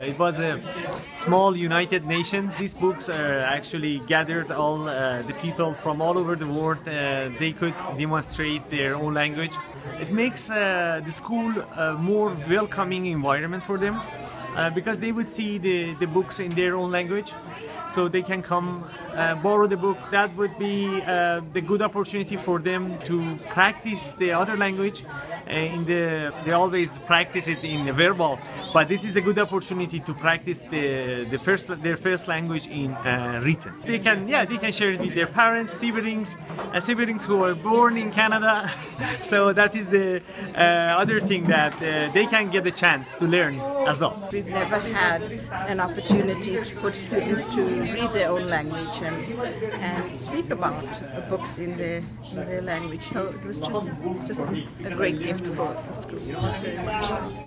It was a small United Nation. These books actually gathered all the people from all over the world. They could demonstrate their own language. It makes the school a more welcoming environment for them because they would see the books in their own language, so they can come borrow the book. That would be the good opportunity for them to practice the other language. They always practice it in the verbal, but this is a good opportunity to practice their first language in written. They can share it with their parents, siblings who are born in Canada. So that is the other thing, that they can get a chance to learn as well. We've never had an opportunity for students to read their own language and speak about books in their language. So it was just a great gift for the school.